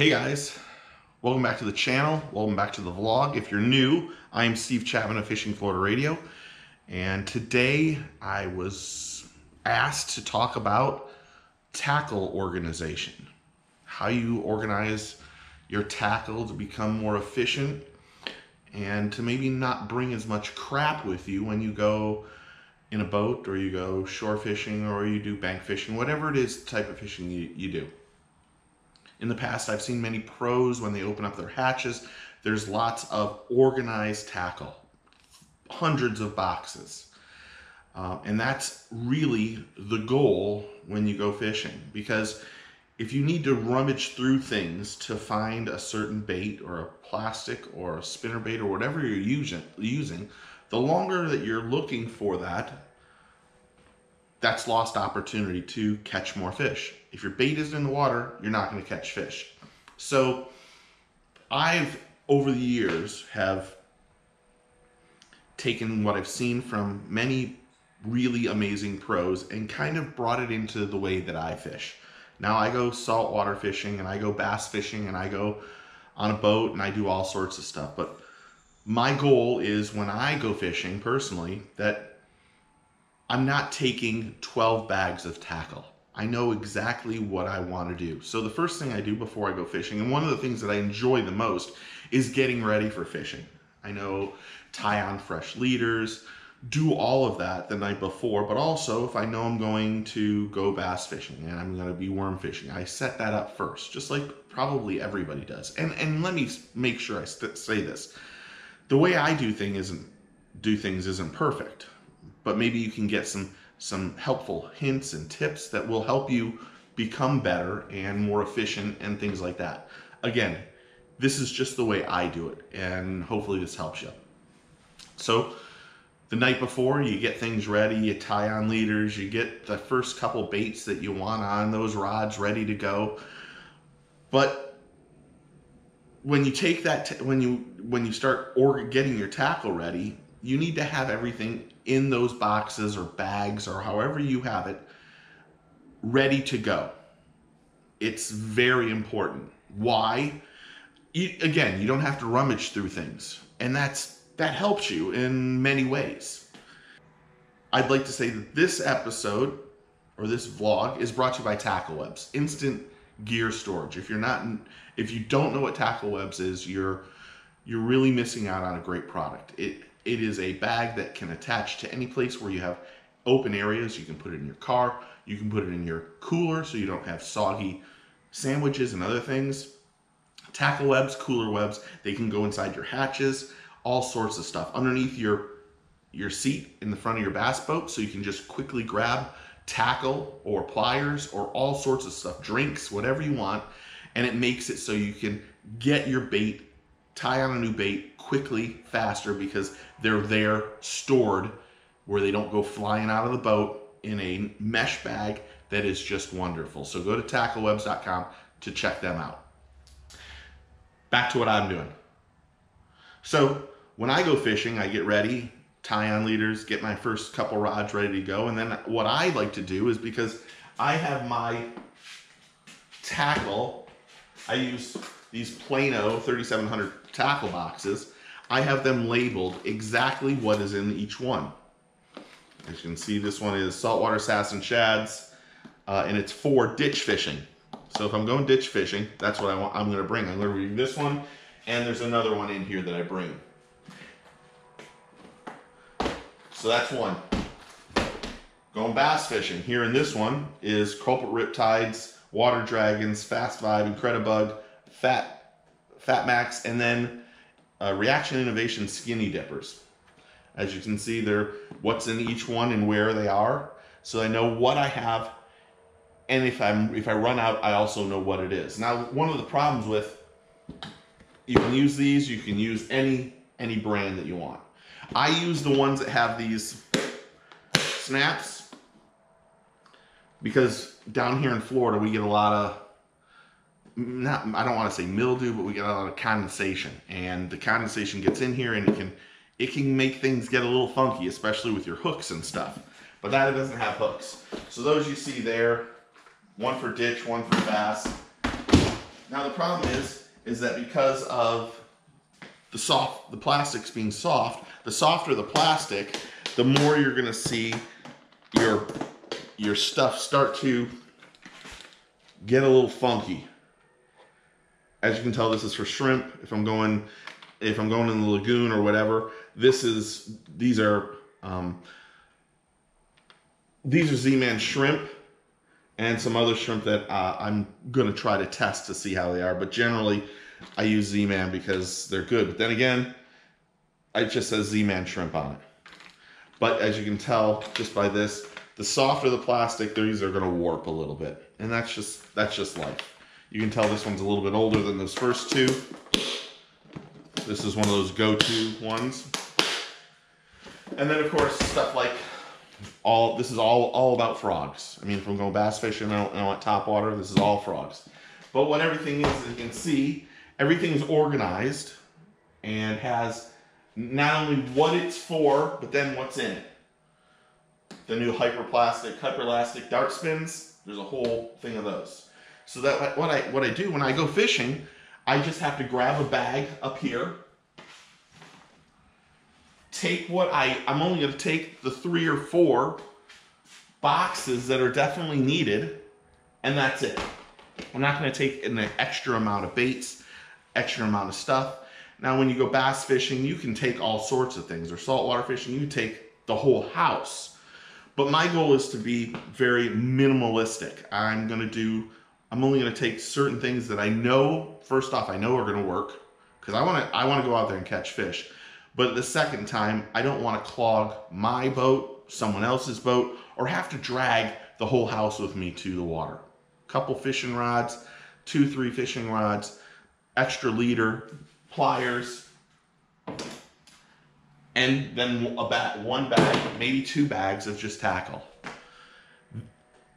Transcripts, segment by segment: Hey guys, welcome back to the channel, welcome back to the vlog. If you're new, I am Steve Chapman of Fishing Florida Radio, and today I was asked to talk about tackle organization, how you organize your tackle to become more efficient and to maybe not bring as much crap with you when you go in a boat or you go shore fishing or you do bank fishing, whatever it is the type of fishing you do. In the past, I've seen many pros when they open up their hatches. There's lots of organized tackle, hundreds of boxes. And that's really the goal when you go fishing, because if you need to rummage through things to find a certain bait or a plastic or a spinnerbait or whatever you're using, the longer that you're looking for that, that's lost opportunity to catch more fish. If your bait isn't in the water, you're not going to catch fish. So I've, over the years, have taken what I've seen from many really amazing pros and kind of brought it into the way that I fish. Now I go saltwater fishing and I go bass fishing and I go on a boat and I do all sorts of stuff. But my goal is when I go fishing personally that I'm not taking 12 bags of tackle. I know exactly what I want to do. So the first thing I do before I go fishing, and one of the things that I enjoy the most, is getting ready for fishing. I know, tie on fresh leaders, do all of that the night before, but also if I know I'm going to go bass fishing and I'm going to be worm fishing, I set that up first, just like probably everybody does. And let me make sure I say this. The way I do things isn't perfect. But maybe you can get some helpful hints and tips that will help you become better and more efficient and things like that. Again, this is just the way I do it, and hopefully this helps you. So the night before, you get things ready, you tie on leaders, you get the first couple baits that you want on those rods ready to go. But when you take that, when you start getting your tackle ready, you need to have everything in those boxes or bags or however you have it ready to go. It's very important. Why? Again, you don't have to rummage through things, and that helps you in many ways. I'd like to say that this episode or this vlog is brought to you by Tacklewebs, instant gear storage. If you don't know what Tacklewebs is, you're really missing out on a great product. It is a bag that can attach to any place where you have open areas. You can put it in your car, you can put it in your cooler so you don't have soggy sandwiches and other things. Tacklewebs, cooler webs, they can go inside your hatches, all sorts of stuff. Underneath your seat in the front of your bass boat, so you can just quickly grab tackle or pliers or all sorts of stuff, drinks, whatever you want, and it makes it so you can get your bait, tie on a new bait quickly, faster, because they're there stored where they don't go flying out of the boat in a mesh bag that is just wonderful. So go to tacklewebs.com to check them out. Back to what I'm doing. So when I go fishing, I get ready, tie on leaders, get my first couple rods ready to go. And then what I like to do is, because I have my tackle, I use these Plano 3700 tackle boxes. I have them labeled exactly what is in each one. As you can see, this one is saltwater assassin shads, and it's for ditch fishing. So if I'm going ditch fishing, that's what I'm gonna bring. I'm gonna bring this one, and there's another one in here that I bring. So that's one. Going bass fishing, here in this one is Culprit Riptides, Water Dragons, Fast Vibe, Incredibug, Fat Max, and then Reaction Innovation Skinny Dippers. As you can see, they're what's in each one and where they are, so I know what I have, and if I run out, I also know what it is. Now, one of the problems with, you can use these, you can use any brand that you want. I use the ones that have these snaps, because down here in Florida, we get a lot of, I don't want to say mildew, but we get a lot of condensation, and the condensation gets in here and it can make things get a little funky, especially with your hooks and stuff. But that doesn't have hooks. So those you see there, one for ditch, one for bass, Now the problem is that because of the plastics being soft, the softer the plastic, the more you're gonna see your stuff start to get a little funky. As you can tell, this is for shrimp. If I'm going in the lagoon or whatever, these are Z-Man shrimp and some other shrimp that I'm gonna try to test to see how they are. But generally, I use Z-Man because they're good. But then again, it just says Z-Man shrimp on it. But as you can tell just by this, the softer the plastic, these are gonna warp a little bit, and that's just life. You can tell this one's a little bit older than those first two. This is one of those go-to ones. And then of course, stuff like this is all about frogs. I mean, if I'm going bass fishing and I want top water, this is all frogs. But what everything is, as you can see, everything's organized and has not only what it's for, but then what's in it. The new hyperplastic dart spins, there's a whole thing of those. So that what I do when I go fishing, I just have to grab a bag up here, take what I'm only going to take the 3 or 4 boxes that are definitely needed, and that's it. I'm not going to take an extra amount of baits, extra amount of stuff. Now when you go bass fishing, you can take all sorts of things, or saltwater fishing, you take the whole house. But my goal is to be very minimalistic. I'm only going to take certain things that I know, first off, I know are going to work, because I want to go out there and catch fish. But the second time, I don't want to clog my boat, someone else's boat, or have to drag the whole house with me to the water. A couple fishing rods, 2, 3 fishing rods, extra leader, pliers, and then one bag, maybe 2 bags of just tackle.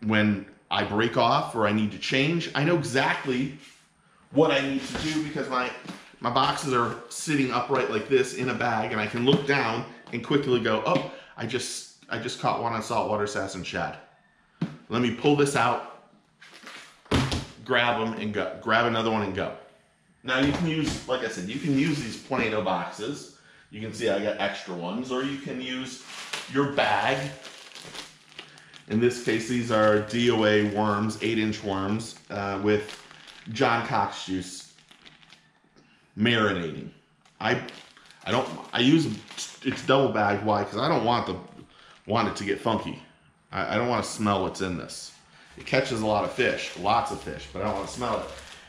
When I break off or I need to change, I know exactly what I need to do, because my boxes are sitting upright like this in a bag, and I can look down and quickly go, oh, I just caught one on saltwater assassin shad. Let me pull this out, grab them and go. Grab another one and go. Now you can use, like I said, you can use these Plano boxes. You can see I got extra ones, or you can use your bag. In this case, these are DOA worms, 8-inch worms, with John Cox juice marinating. I use them, it's double bagged. Why? Because I don't want it to get funky. I don't want to smell what's in this. It catches a lot of fish, lots of fish, but I don't want to smell it.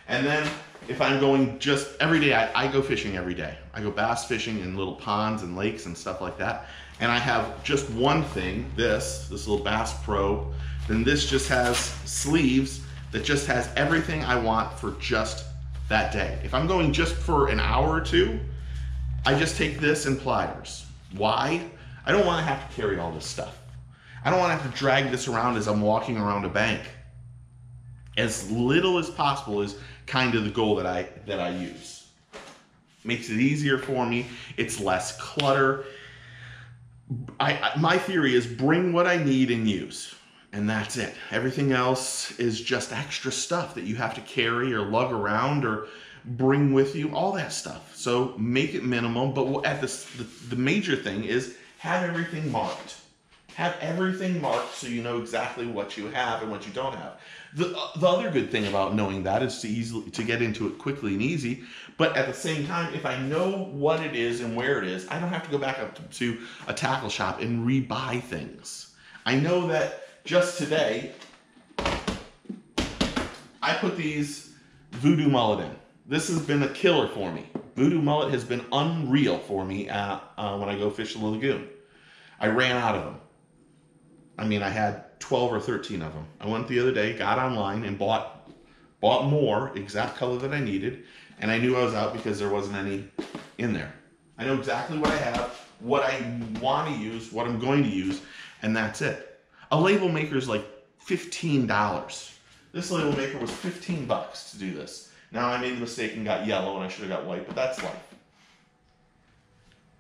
And then if I'm going just every day, I go fishing every day. I go bass fishing in little ponds and lakes and stuff like that. And I have just one thing, this little bass probe. Then this just has sleeves that just has everything I want for just that day. If I'm going just for an hour or two, I just take this and pliers. Why? I don't want to have to carry all this stuff. I don't want to have to drag this around as I'm walking around a bank. As little as possible is kind of the goal that I use. Makes it easier for me. It's less clutter. My theory is bring what I need and use, and that's it. Everything else is just extra stuff that you have to carry or lug around or bring with you, all that stuff. So make it minimal, but at the major thing is have everything marked. Have everything marked so you know exactly what you have and what you don't have. The other good thing about knowing that is to get into it quickly and easy, but at the same time, if I know what it is and where it is, I don't have to go back up to a tackle shop and rebuy things. I know that just today, I put these Vudu Mullet in. This has been a killer for me. Vudu Mullet has been unreal for me when I go fish in the lagoon. I ran out of them. I mean, I had 12 or 13 of them. I went the other day, got online and bought more, exact color that I needed, and I knew I was out because there wasn't any in there. I know exactly what I have, what I want to use, what I'm going to use, and that's it. A label maker is like $15. This label maker was 15 bucks to do this. Now I made the mistake and got yellow, and I should have got white, but that's life.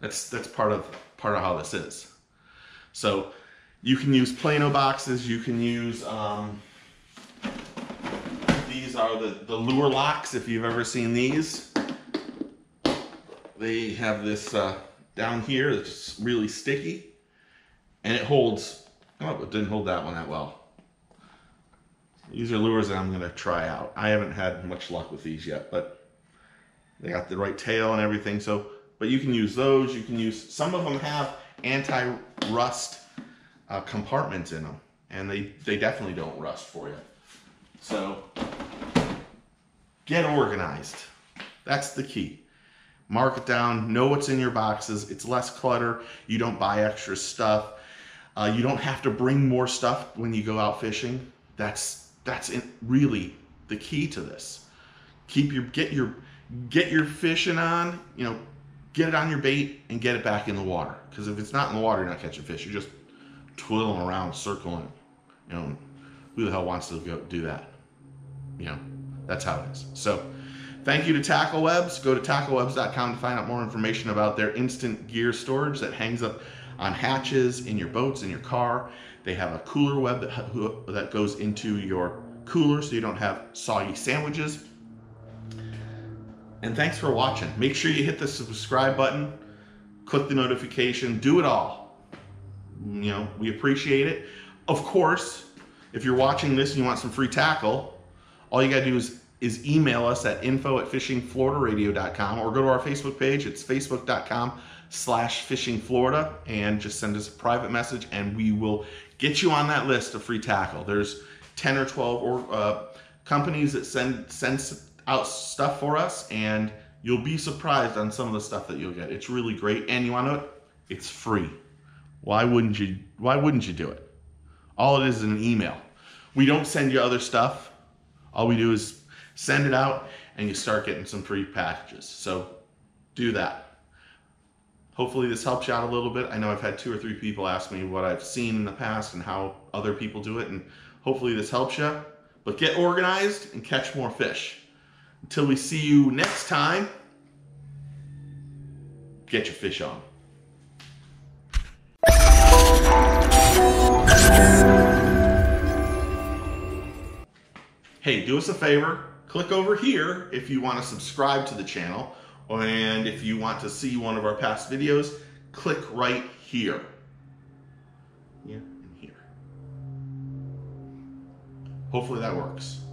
That's part of how this is. So you can use Plano boxes, you can use these These are the lure locks, if you've ever seen these. They have this down here that's really sticky, and it holds, oh, it didn't hold that one that well. These are lures that I'm going to try out. I haven't had much luck with these yet, but they got the right tail and everything. So, but you can use those. You can use, some of them have anti-rust compartments in them, and they definitely don't rust for you. So get organized. That's the key. Mark it down. Know what's in your boxes. It's less clutter. You don't buy extra stuff. You don't have to bring more stuff when you go out fishing. That's really the key to this. Get your fishing on, you know, get it on your bait and get it back in the water. Because if it's not in the water, you're not catching fish. You're just twiddling around, circling. You know, who the hell wants to go do that? You know, that's how it is. So thank you to Tacklewebs. Go to tacklewebs.com to find out more information about their instant gear storage that hangs up on hatches, in your boats, in your car. They have a cooler web that goes into your cooler so you don't have soggy sandwiches. And thanks for watching. Make sure you hit the subscribe button, click the notification, do it all. You know, we appreciate it. Of course, if you're watching this and you want some free tackle, all you gotta do is email us at info@fishingfloridaradio.com or go to our Facebook page. It's facebook.com/fishingflorida and just send us a private message and we will get you on that list of free tackle. There's 10 or 12 companies that send out stuff for us, and you'll be surprised on some of the stuff that you'll get. It's really great, and you want to know it? It's free. Why wouldn't you do it? All it is an email. We don't send you other stuff. All we do is send it out and you start getting some free packages. So do that. Hopefully this helps you out a little bit. I know I've had 2 or 3 people ask me what I've seen in the past and how other people do it, and hopefully this helps you. But get organized and catch more fish. Until we see you next time, get your fish on. Hey, do us a favor. Click over here if you want to subscribe to the channel. And if you want to see one of our past videos, click right here. Yeah, and here. Hopefully that works.